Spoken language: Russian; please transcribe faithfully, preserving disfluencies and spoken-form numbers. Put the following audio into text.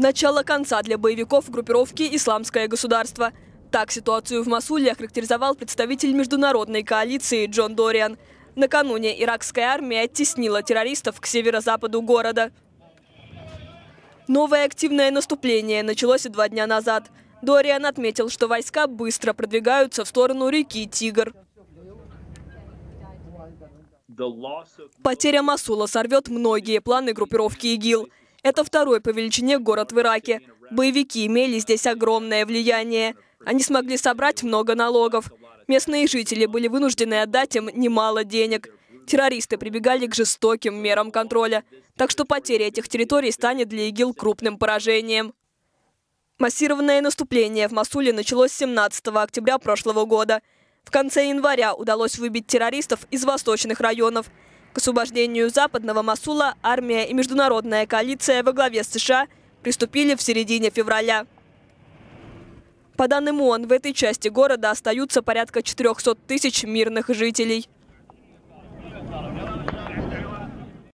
начало конца для боевиков группировки «Исламское государство». Так ситуацию в Мосуле охарактеризовал представитель международной коалиции Джон Дорриан. Накануне иракская армия оттеснила террористов к северо-западу города. Новое активное наступление началось и два дня назад. Дорриан отметил, что войска быстро продвигаются в сторону реки Тигр. Потеря Мосула сорвет многие планы группировки ИГИЛ. Это второй по величине город в Ираке. Боевики имели здесь огромное влияние. Они смогли собрать много налогов. Местные жители были вынуждены отдать им немало денег. Террористы прибегали к жестоким мерам контроля. Так что потеря этих территорий станет для ИГИЛ крупным поражением. Массированное наступление в Мосуле началось семнадцатого октября прошлого года. В конце января удалось выбить террористов из восточных районов. К освобождению западного Мосула армия и международная коалиция во главе с США приступили в середине февраля. По данным ООН, в этой части города остаются порядка четырёхсот тысяч мирных жителей.